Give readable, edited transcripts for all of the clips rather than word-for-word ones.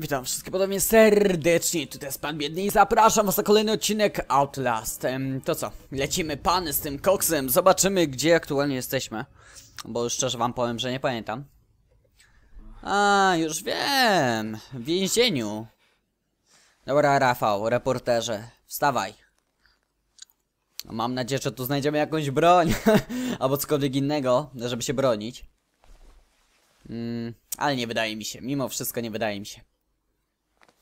Witam wszystkich podobnie serdecznie, tutaj jest Pan Biedny i zapraszam was na kolejny odcinek Outlast. To co, lecimy pany z tym koksem, zobaczymy gdzie aktualnie jesteśmy. Bo już szczerze wam powiem, że nie pamiętam. A, już wiem, w więzieniu. Dobra Rafał, reporterze, wstawaj. Mam nadzieję, że tu znajdziemy jakąś broń, albo cokolwiek innego, żeby się bronić. Ale nie wydaje mi się, mimo wszystko nie wydaje mi się.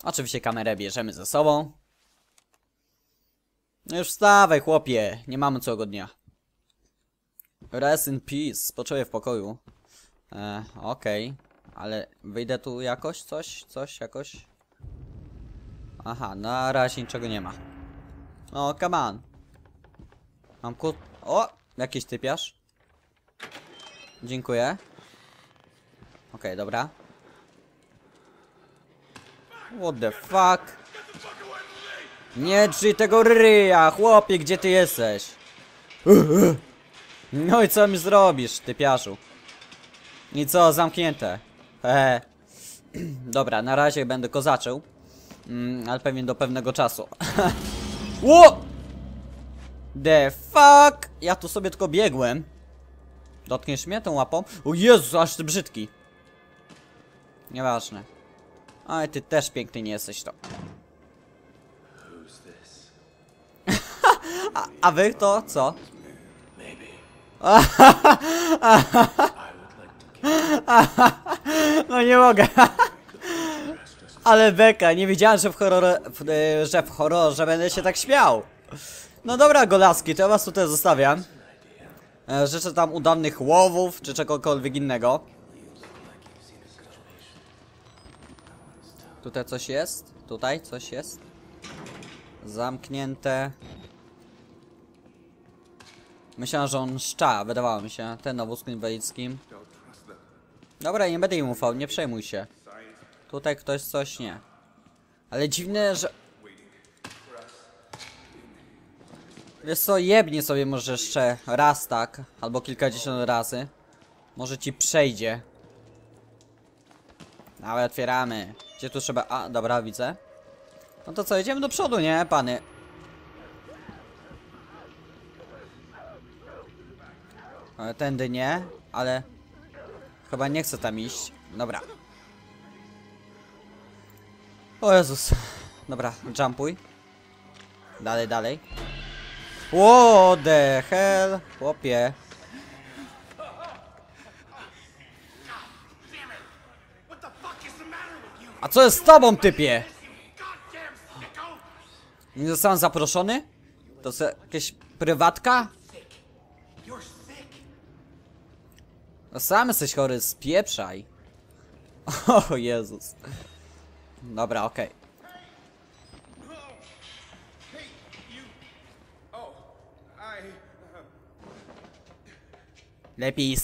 Oczywiście kamerę bierzemy ze sobą. No już wstawaj chłopie, nie mamy całego dnia. Rest in peace, spoczęję w pokoju. Okej, ale wyjdę tu jakoś, jakoś. Aha, na razie niczego nie ma. O, come on. Mam o, jakiś typiarz. Dziękuję. Okej, dobra. What the fuck? Nie drzyj tego ryja, chłopie, gdzie ty jesteś? No i co mi zrobisz, typiaszu? I co, zamknięte? Dobra, na razie będę kozaczył. Ale pewnie do pewnego czasu. Ło! The fuck? Ja tu sobie tylko biegłem. Dotkniesz mnie tą łapą? O Jezu, aż ty brzydki. Nieważne. Oj, ty też piękny nie jesteś to. A wy to co? No nie mogę. Ale beka, nie wiedziałem, że w horrorze będę się tak śmiał. No dobra golaski, to ja was tutaj zostawiam. Życzę tam udanych łowów, czy czegokolwiek innego. Tutaj coś jest? Tutaj coś jest? Zamknięte. Myślałem, że on szcza, wydawało mi się. Ten na wózku inwalidzkim. Dobra, nie będę im ufał, nie przejmuj się. Tutaj ktoś coś nie. Ale dziwne, że... Wiesz co, jebnie sobie może jeszcze raz tak, albo kilkadziesiąt razy. Może ci przejdzie. Ale otwieramy. Gdzie tu trzeba... A, dobra, widzę. No to co, idziemy do przodu, nie, pany? Ale tędy nie, ale... Chyba nie chcę tam iść. Dobra. O Jezus. Dobra, jumpuj. Dalej, dalej. What the hell, chłopie. A co jest z tobą, typie? Nie zostałem zaproszony? To jest jakieś prywatka? No sam jesteś chory, spieprzaj. O Jezus. Dobra, okej. Lepiej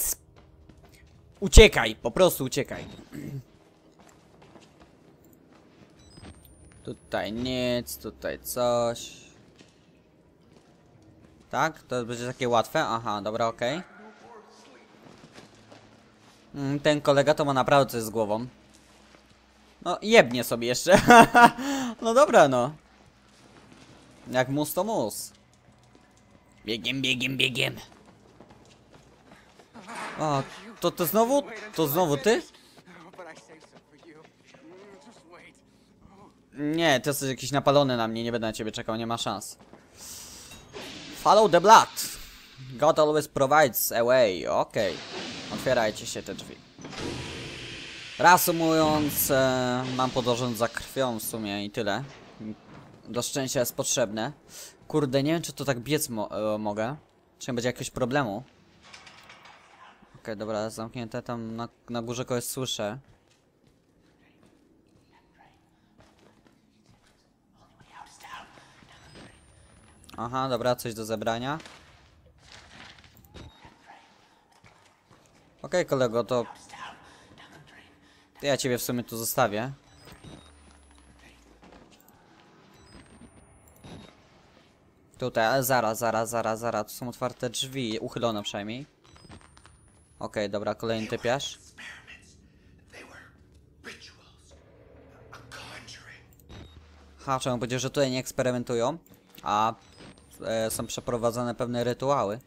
uciekaj, po prostu uciekaj. Tutaj nic, tutaj coś. Tak? To będzie takie łatwe? Aha, dobra, okej. Ten kolega to ma naprawdę coś z głową. No, jebnie sobie jeszcze. No dobra, no. Jak mus to mus. Biegiem, biegiem, biegiem. O, to znowu? To znowu ty? Nie, ty jesteś jakiś napalony na mnie, nie będę na ciebie czekał, nie ma szans. Follow the blood. God always provides a way, okej. Otwierajcie się te drzwi. Reasumując, mam podążać za krwią w sumie i tyle. Do szczęścia jest potrzebne. Kurde, nie wiem czy to tak biec mogę. Czy nie będzie jakiegoś problemu. Okej, dobra, zamknięte, tam na górze kogoś słyszę. Aha, dobra, coś do zebrania. Okej, kolego, to... Ja ciebie w sumie tu zostawię. Tutaj, ale zaraz, tu są otwarte drzwi, uchylone przynajmniej. Okej, dobra, kolejny typiarz. Ha, trzeba powiedzieć, że tutaj nie eksperymentują, a są przeprowadzane pewne rytuały.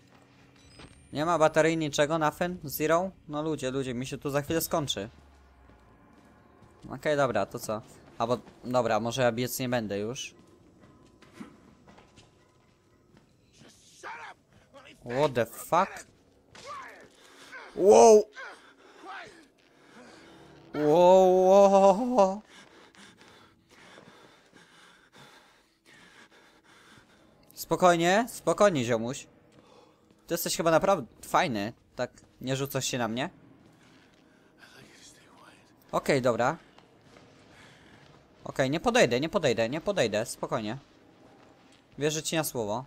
Nie ma baterii niczego, nothing, zero? No ludzie, mi się tu za chwilę skończy. Okej, dobra, to co? Albo, dobra, może ja biec nie będę już. What the fuck? Wow! Wow! Spokojnie, spokojnie, ziomuś. Ty jesteś chyba naprawdę fajny. Tak, nie rzucasz się na mnie. Okej, dobra. Okej, nie podejdę, spokojnie. Wierzę ci na słowo.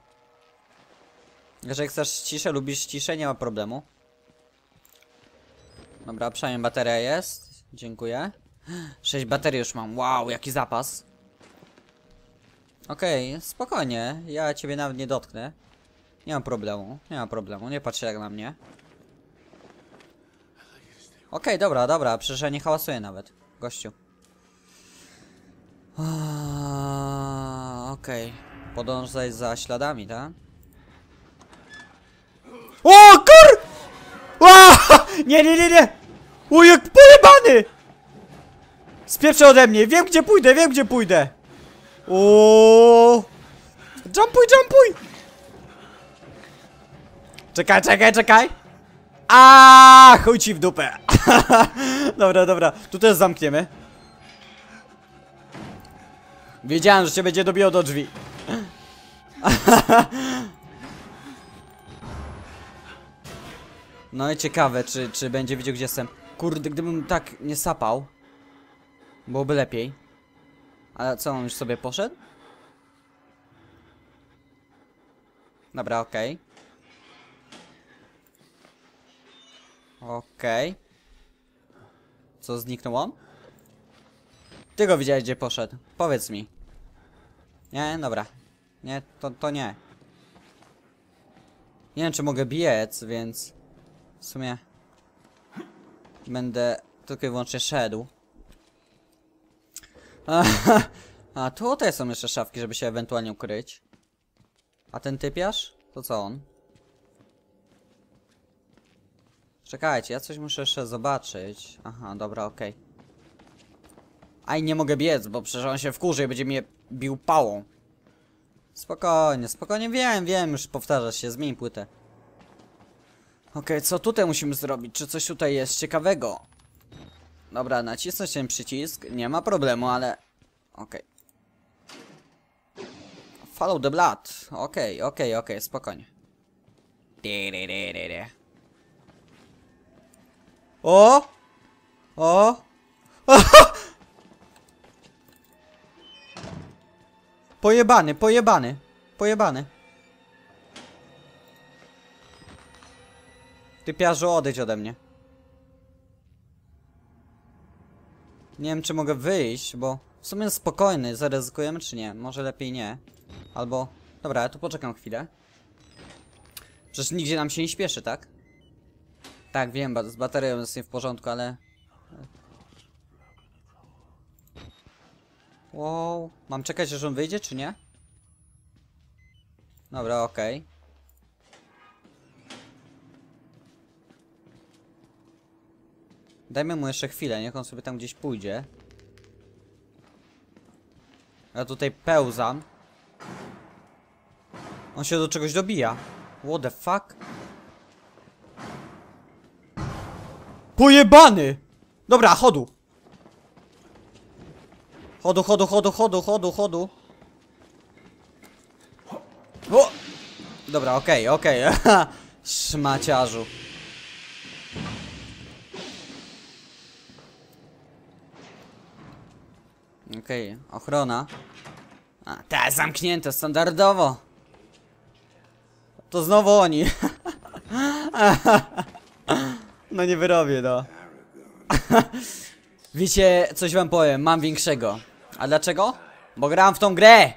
Jeżeli chcesz ciszę, lubisz ciszę, nie ma problemu. Dobra, przynajmniej bateria jest. Dziękuję. 6 baterii już mam. Wow, jaki zapas. Okej, spokojnie. Ja ciebie nawet nie dotknę. Nie ma problemu. Nie patrz jak na mnie. Okej, dobra. Przecież ja nie hałasuję nawet. Gościu. Okej. Podążaj za śladami, tak? O kur... Nie! O, jak pojebany! Spieprzę ode mnie, wiem gdzie pójdę! O, Jumpuj! Czekaj! A, chuj ci w dupę! Dobra, tu też zamkniemy. Wiedziałem, że się będzie dobiło do drzwi. No i ciekawe, czy będzie wiedział, gdzie jestem. Kurde, gdybym tak nie sapał, byłoby lepiej. Ale co, on już sobie poszedł? Dobra, okej. Co, zniknął on? Ty go widziałeś, gdzie poszedł. Powiedz mi. Nie, dobra. Nie, to nie. Nie wiem, czy mogę biec, więc... W sumie... Będę tylko i wyłącznie szedł. A tutaj są jeszcze szafki, żeby się ewentualnie ukryć. A ten typiarz? To co on? Czekajcie, ja coś muszę jeszcze zobaczyć. Aha, dobra, okej. Aj, nie mogę biec, bo przecież on się wkurzy i będzie mnie bił pałą. Spokojnie, wiem, już powtarza się, zmień płytę. Okej, co tutaj musimy zrobić? Czy coś tutaj jest ciekawego? Dobra, nacisnąć ten przycisk, nie ma problemu, ale... Okej. Follow the blood. Okej, spokojnie. Pojebany. Typiarzu, odejdź ode mnie. Nie wiem, czy mogę wyjść, bo w sumie spokojny, zaryzykujemy czy nie? Może lepiej nie. Albo... Dobra, ja tu poczekam chwilę. Przecież nigdzie nam się nie śpieszy, tak? Tak, wiem, z baterią jest nie w porządku, ale... Wow, mam czekać, aż on wyjdzie, czy nie? Dobra, okej. Dajmy mu jeszcze chwilę, niech on sobie tam gdzieś pójdzie. Ja tutaj pełzam. On się do czegoś dobija. What the fuck? Pojebany! Dobra, chodu! O! Dobra, okej. Szmaciarzu. Okej, ochrona. A, ta zamknięte, standardowo. To znowu oni. No nie wyrobię, no. Wiecie, coś wam powiem, mam większego. A dlaczego? Bo grałem w tą grę!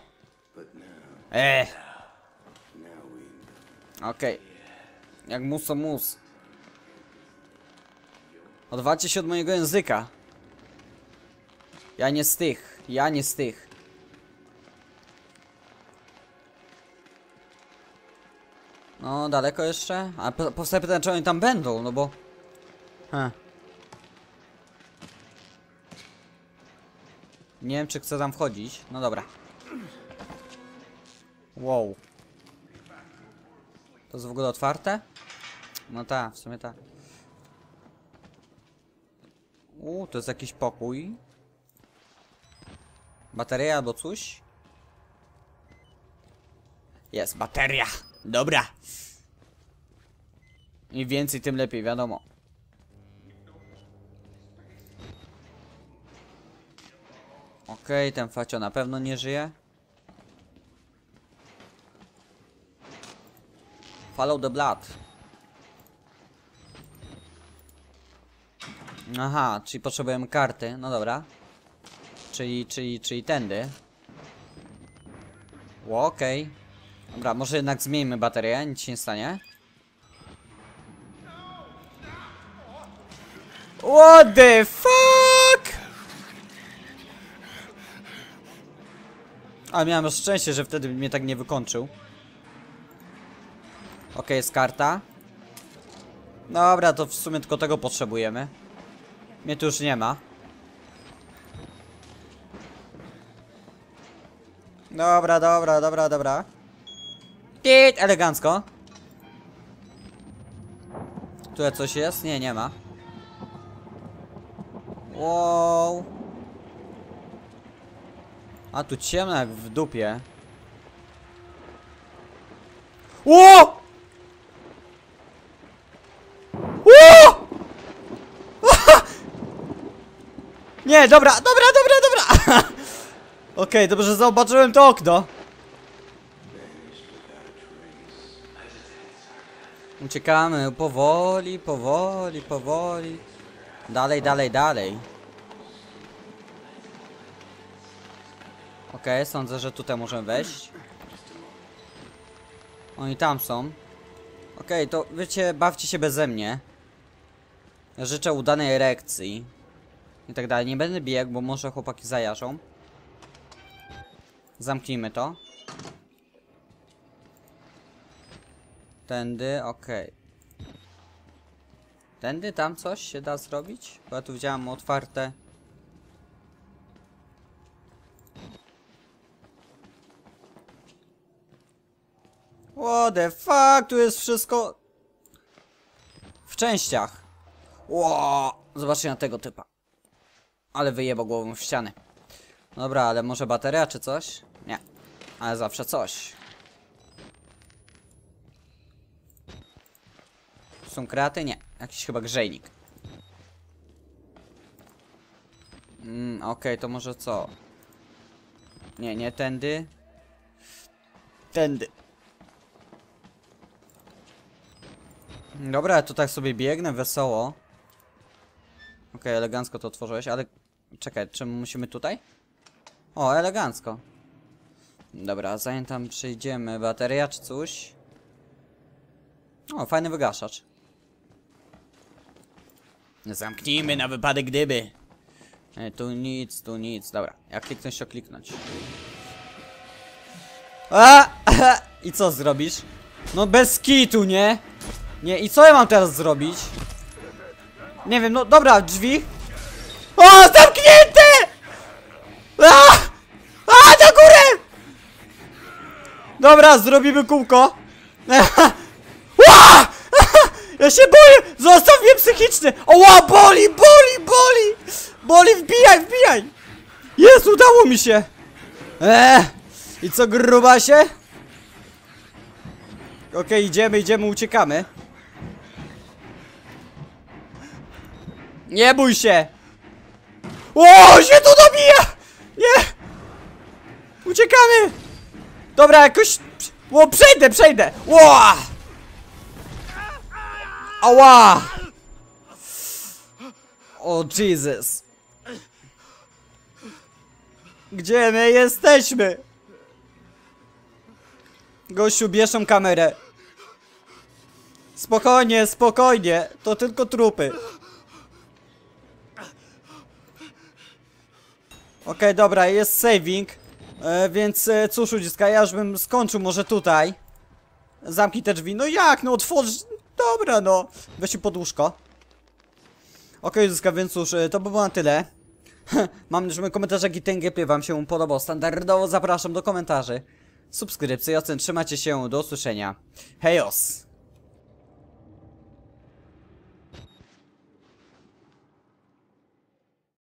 Okej. Jak mus to mus. Odwalcie się od mojego języka. Ja nie z tych. No, daleko jeszcze? A powstaje pytanie, czy oni tam będą, no bo... Nie wiem, czy chcę tam wchodzić. No dobra. Wow. To jest w ogóle otwarte? No tak, w sumie tak. To jest jakiś pokój. Bateria albo coś? Jest, bateria! Dobra! Im więcej, tym lepiej, wiadomo. Okej, ten facio na pewno nie żyje. Follow the blood. Aha, czyli potrzebujemy karty, no dobra. Czyli tędy. Okej. Dobra, może jednak zmieńmy baterię, nic się nie stanie. What the fuck? A miałem szczęście, że wtedy mnie tak nie wykończył. Okej, jest karta. Dobra, to w sumie tylko tego potrzebujemy. Mnie tu już nie ma. Dobra, dobra. Git, elegancko. Tu coś jest? Nie, nie ma. Wow. A tu ciemno jak w dupie. Ło! Nie, dobra. Okej, dobrze, zobaczyłem to okno. Uciekamy powoli, powoli. Dalej, dalej. Okej, sądzę, że tutaj możemy wejść. Oni tam są. Okej, to wiecie, bawcie się beze mnie. Życzę udanej erekcji. I tak dalej. Nie będę biegł, bo może chłopaki zajarzą. Zamknijmy to. Tędy, okej. Tędy, tam coś się da zrobić? Bo ja tu widziałam otwarte. What the fuck? Tu jest wszystko... w częściach. Wow. Zobaczcie na tego typa. Ale wyjebał głową w ścianę. Dobra, ale może bateria czy coś? Nie. Ale zawsze coś. Są kraty? Nie. Jakiś chyba grzejnik. Okej, to może co? Nie, nie tędy. Tędy. Dobra, to tak sobie biegnę wesoło. Okej, elegancko to otworzyłeś, ale... czekaj, czy musimy tutaj? O, elegancko. Dobra, zanim tam przyjdziemy, bateria czy coś? O, fajny wygaszacz. Zamknijmy na wypadek gdyby. Tu nic. Dobra, jak kliknąć to kliknąć. I co zrobisz? No bez kitu, nie? Nie, i co ja mam teraz zrobić? Nie wiem, no dobra, drzwi. O, zamknięte! A, na górę! Dobra, zrobimy kółko. Ja się boję! Zostaw mnie psychicznie! Oła, boli! Boli, wbijaj! Jest, udało mi się! I co, gruba się? Okej, idziemy, uciekamy. Nie bój się! O, się tu dobija! Nie! Uciekamy! Dobra, jakoś... O, przejdę! O! Ała! O, Jesus! Gdzie my jesteśmy? Gościu, bierz tą kamerę. Spokojnie. To tylko trupy. Okej, dobra, jest saving, więc cóż, uciska, ja już bym skończył może tutaj. Zamknij te drzwi. No jak? No otworz... Dobra, no. Weź się pod łóżko. Okej, Zuska, więc cóż, to by było na tyle. Mam nadzieję, że mój komentarz, jaki ten gameplay wam się podobał. Standardowo zapraszam do komentarzy, subskrypcji, ocen. Trzymajcie się, do usłyszenia. Hejos!